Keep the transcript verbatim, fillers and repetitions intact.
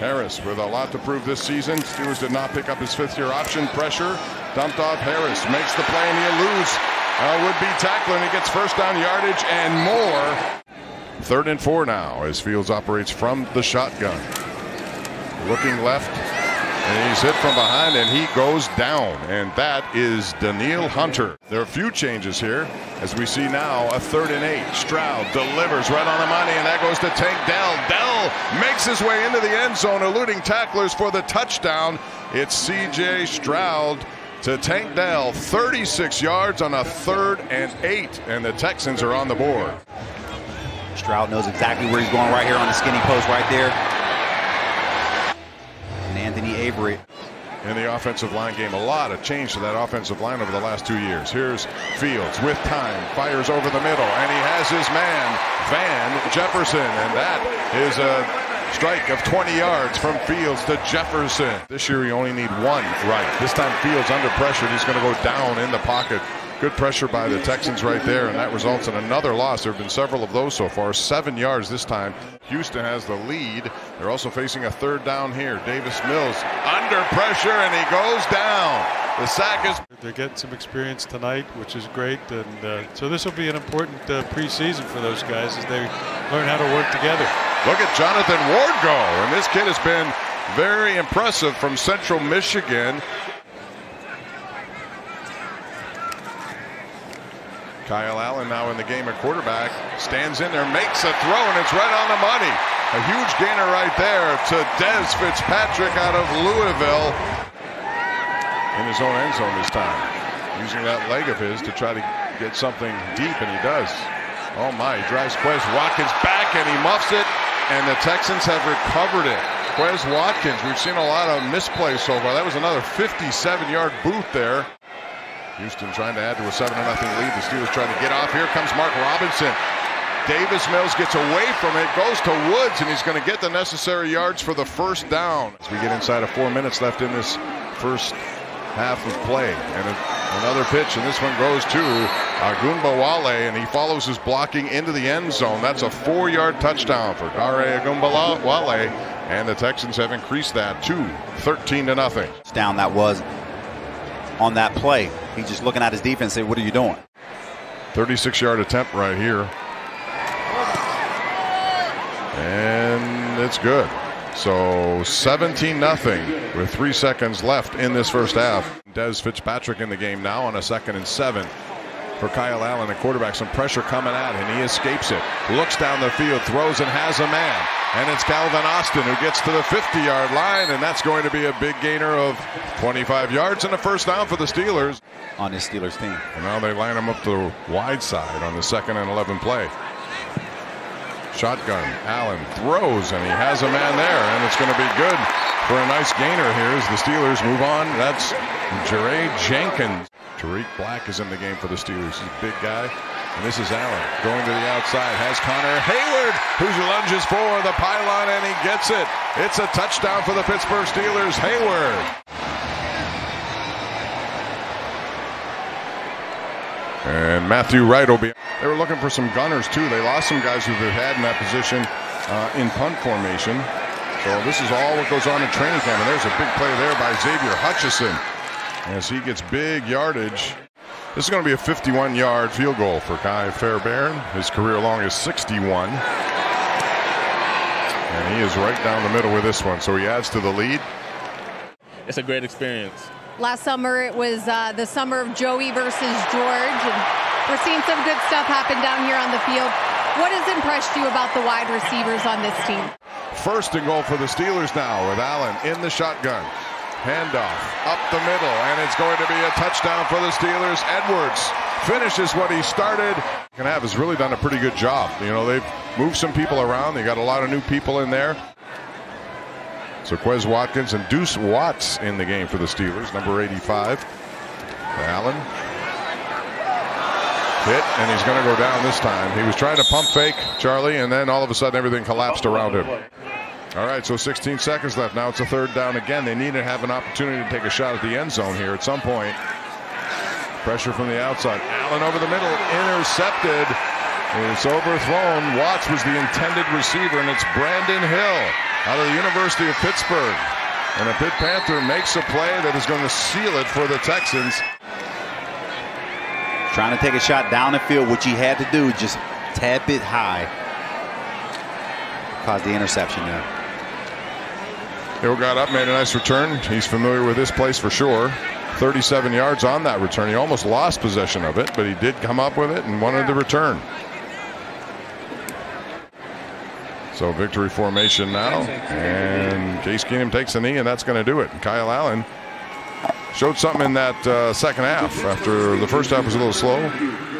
Harris with a lot to prove this season. Steelers did not pick up his fifth year option. Pressure dumped off. Harris makes the play and he eludes a would-be tackler and he gets first down yardage and more. Third and four now as Fields operates from the shotgun. Looking left and he's hit from behind and he goes down, and that is Daniil Hunter. There are a few changes here as we see now a third and eight. Stroud delivers right on the money and that goes to Tank Dell. Dell makes his way into the end zone, eluding tacklers for the touchdown. It's C J Stroud to Tank Dell, thirty-six yards on a third and eight, and the Texans are on the board. Stroud knows exactly where he's going right here on the skinny post right there. And Anthony Avery. In the offensive line game, a lot of change to that offensive line over the last two years. Here's Fields with time, fires over the middle, and he has his man, Van Jefferson, and that is a strike of twenty yards from Fields to Jefferson. This year you only need one right. This time Fields under pressure. He's going to go down in the pocket. Good pressure by the Texans right there, and that results in another loss. There have been several of those so far. Seven yards this time. Houston has the lead. They're also facing a third down here. Davis Mills under pressure, and he goes down. The sack is... They're getting some experience tonight, which is great. And uh, so this will be an important uh, preseason for those guys as they learn how to work together. Look at Jonathan Ward go, and this kid has been very impressive from Central Michigan. Kyle Allen now in the game at quarterback, stands in there, makes a throw, and it's right on the money. A huge gainer right there to Dez Fitzpatrick out of Louisville. In his own end zone this time. Using that leg of his to try to get something deep, and he does. Oh my, he drives Quez Watkins back, and he muffs it. And the Texans have recovered it. Quez Watkins, we've seen a lot of misplays so far. That was another fifty-seven-yard boot there. Houston trying to add to a seven to nothing lead. The Steelers trying to get off. Here comes Mark Robinson. Davis Mills gets away from it, goes to Woods, and he's going to get the necessary yards for the first down. As we get inside of four minutes left in this first half of play. And another pitch, and this one goes to Agumba-Wale, and he follows his blocking into the end zone. That's a four-yard touchdown for Daré Agumba-Wale, and the Texans have increased that to thirteen to nothing. Down that was on that play. He's just looking at his defense and say, what are you doing? thirty-six-yard attempt right here. And it's good. So seventeen nothing with three seconds left in this first half. Dez Fitzpatrick in the game now on a second and seven for Kyle Allen, the quarterback. Some pressure coming at him, and he escapes it. Looks down the field, throws, and has a man. And it's Calvin Austin who gets to the fifty-yard line, and that's going to be a big gainer of twenty-five yards and a first down for the Steelers. On this Steelers team. And now they line him up the wide side on the second and eleven play. Shotgun, Allen throws, and he has a man there, and it's going to be good for a nice gainer here as the Steelers move on. That's Jarae Jenkins. Tariq Black is in the game for the Steelers. He's a big guy, and this is Allen going to the outside. Has Connor Hayward, who lunges for the pylon, and he gets it. It's a touchdown for the Pittsburgh Steelers. Hayward. And Matthew Wright will be... They were looking for some gunners, too. They lost some guys who they've had in that position uh, in punt formation. So this is all what goes on in training camp. And there's a big play there by Xavier Hutchinson as he gets big yardage. This is going to be a fifty-one-yard field goal for Kai Fairbairn. His career long is sixty-one. And he is right down the middle with this one. So he adds to the lead. It's a great experience. Last summer, it was uh, the summer of Joey versus George. And we're seeing some good stuff happen down here on the field. What has impressed you about the wide receivers on this team? First and goal for the Steelers now with Allen in the shotgun. Handoff up the middle, and it's going to be a touchdown for the Steelers. Edwards finishes what he started. Canada has really done a pretty good job. You know, they've moved some people around. They got a lot of new people in there. So Quez Watkins and Deuce Watts in the game for the Steelers, number eighty-five. For Allen. Hit, and he's going to go down this time. He was trying to pump fake, Charlie, and then all of a sudden everything collapsed around him. All right, so sixteen seconds left. Now it's a third down again. They need to have an opportunity to take a shot at the end zone here at some point. Pressure from the outside. Allen over the middle, intercepted. It's overthrown. Watts was the intended receiver, and it's Brandon Hill. out of the University of Pittsburgh. And a Pitt Panther makes a play that is going to seal it for the Texans. Trying to take a shot down the field, which he had to do, just tap it high. Caused the interception there. Hill got up, made a nice return. He's familiar with this place for sure. thirty-seven yards on that return. He almost lost possession of it, but he did come up with it and wanted the return. So victory formation now, and Case Keenum takes a knee, and that's going to do it. Kyle Allen showed something in that uh, second half. After the first half was a little slow,